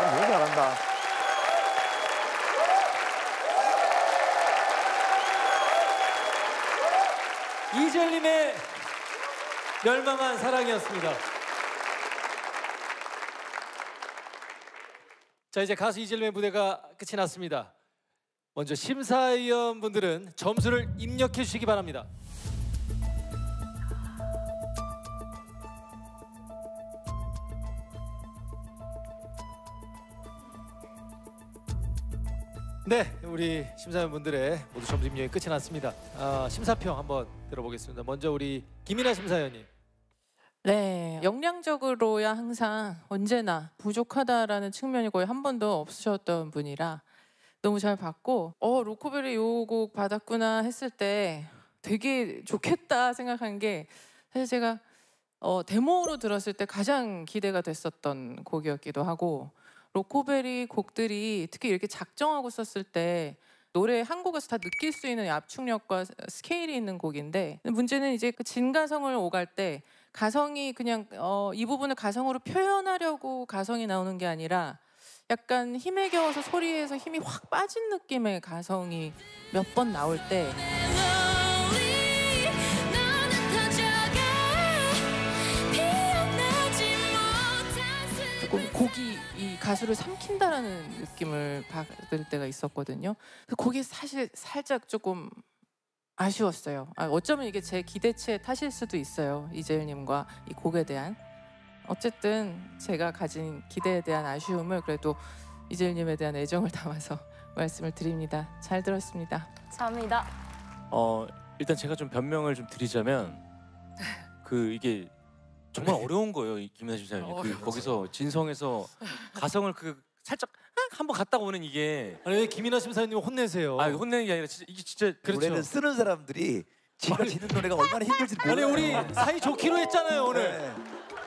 너무 잘한다. 이젤님의 멸망한 사랑이었습니다. 자, 이제 가수 이젤님의 무대가 끝이 났습니다. 먼저 심사위원분들은 점수를 입력해 주시기 바랍니다. 네, 우리 심사위원분들의 모두 점수 입력이 끝이 났습니다. 심사평 한번 들어보겠습니다. 먼저 우리 김이나 심사위원님. 네, 역량적으로야 항상 언제나 부족하다라는 측면이 거의 한 번도 없으셨던 분이라 너무 잘 봤고, 로코베리 요 곡 받았구나 했을 때 되게 좋겠다 생각한 게, 사실 제가 데모로 들었을 때 가장 기대가 됐었던 곡이었기도 하고, 로코베리 곡들이 특히 이렇게 작정하고 썼을 때 노래 한 곡에서 다 느낄 수 있는 압축력과 스케일이 있는 곡인데, 문제는 이제 그 진가성을 오갈 때 가성이 그냥 이 부분을 가성으로 표현하려고 가성이 나오는 게 아니라 약간 힘에 겨워서 소리에서 힘이 확 빠진 느낌의 가성이 몇 번 나올 때 조금 곡이 이 가수를 삼킨다라는 느낌을 받을 때가 있었거든요. 그게 사실 살짝 조금 아쉬웠어요. 어쩌면 이게 제 기대치에 탓일 수도 있어요. 이재일님과 이 곡에 대한. 어쨌든 제가 가진 기대에 대한 아쉬움을 그래도 이젤님에 대한 애정을 담아서 말씀을 드립니다. 잘 들었습니다. 감사합니다. 일단 제가 좀 변명을 좀 드리자면 이게 정말 어려운 거예요, 김이나 심사위원님. 거기서 진성에서 가성을 살짝 한번 갔다 오는 이게. 아니, 왜 김이나 심사위원님 혼내세요? 아, 혼내는 게 아니라 진짜 이게 진짜 그렇죠. 노래는 쓰는 사람들이 지가 지는 노래가 얼마나 힘들지 몰라요. 아니, 우리 사이 좋기로 했잖아요 오늘. 네.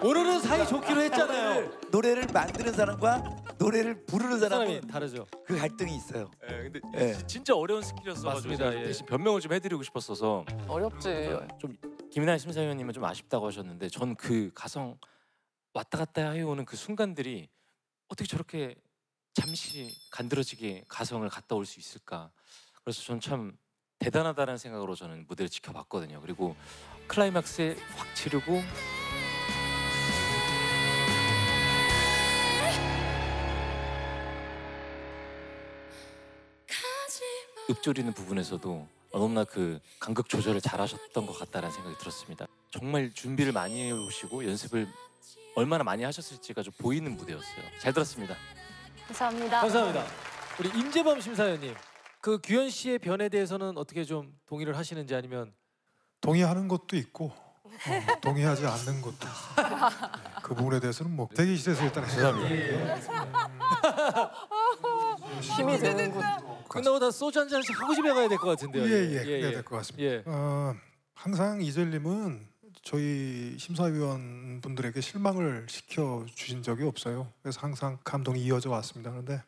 오늘은 사이 좋기로 했잖아요. 노래를 만드는 사람과 노래를 부르는 사람은 다르죠. 그 갈등이 있어요. 예, 근데 예. 진짜 어려운 스킬이었어가지고 대신 변명을 좀 해드리고 싶었어서. 어렵지. 좀 김이나 심사위원님은 좀 아쉽다고 하셨는데, 전 그 가성 왔다 갔다 해오는 그 순간들이 어떻게 저렇게 잠시 간드러지게 가성을 갔다 올 수 있을까. 그래서 전 참 대단하다는 생각으로 저는 무대를 지켜봤거든요. 그리고 클라이막스에 확 지르고. 읊조리는 부분에서도 너무나 그 간극 조절을 잘하셨던 것 같다라는 생각이 들었습니다. 정말 준비를 많이 해오시고 연습을 얼마나 많이 하셨을지가 좀 보이는 무대였어요. 잘 들었습니다. 감사합니다. 감사합니다. 우리 임재범 심사위원님, 그 규현 씨의 변에 대해서는 어떻게 좀 동의를 하시는지, 아니면 동의하는 것도 있고 동의하지 않는 것도 그 부분에 대해서는 뭐 대기실에서 일단 감사합니다. 힘이 되는 것. 끝나고 다 소주 한 잔씩 하고 집에 가야 될 것 같은데요. 예예, 그래야 될 것 같습니다. 예. 항상 이젤님은 저희 심사위원 분들에게 실망을 시켜 주신 적이 없어요. 그래서 항상 감동이 이어져 왔습니다. 그런데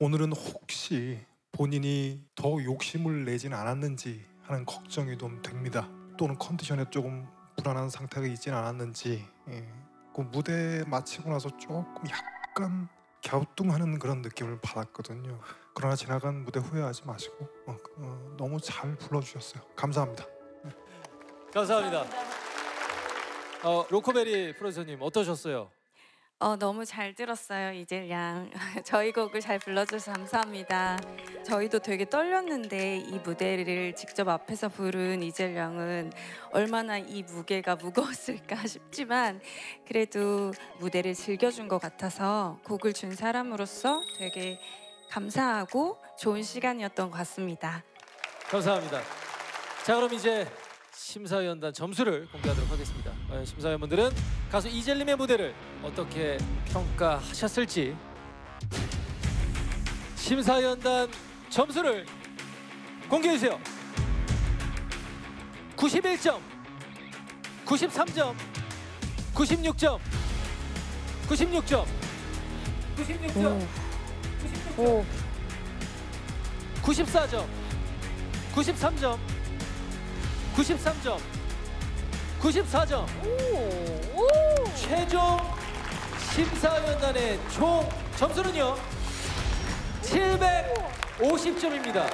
오늘은 혹시 본인이 더 욕심을 내진 않았는지 하는 걱정이 좀 됩니다. 또는 컨디션에 조금 불안한 상태가 있진 않았는지. 예. 그 무대 마치고 나서 조금 약간 갸우뚱하는 그런 느낌을 받았거든요. 그러나 지나간 무대 후회하지 마시고 너무 잘 불러주셨어요. 감사합니다. 감사합니다. 로코베리 프로듀서님 어떠셨어요? 너무 잘 들었어요, 이젤 양. 저희 곡을 잘 불러줘서 감사합니다. 저희도 되게 떨렸는데 이 무대를 직접 앞에서 부른 이젤 양은 얼마나 이 무게가 무거웠을까 싶지만, 그래도 무대를 즐겨준 것 같아서 곡을 준 사람으로서 되게 감사하고 좋은 시간이었던 것 같습니다. 감사합니다. 자, 그럼 이제 심사위원단 점수를 공개하도록 하겠습니다. 심사위원분들은 가수 이젤님의 무대를 어떻게 평가하셨을지 심사위원단 점수를 공개해주세요. 91점, 93점, 96점, 96점, 96점, 96점, 94점, 93점, 93점, 94점. 최종 심사위원단의 총 점수는요 750점입니다.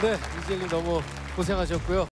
네, 이젤님 너무 고생하셨고요.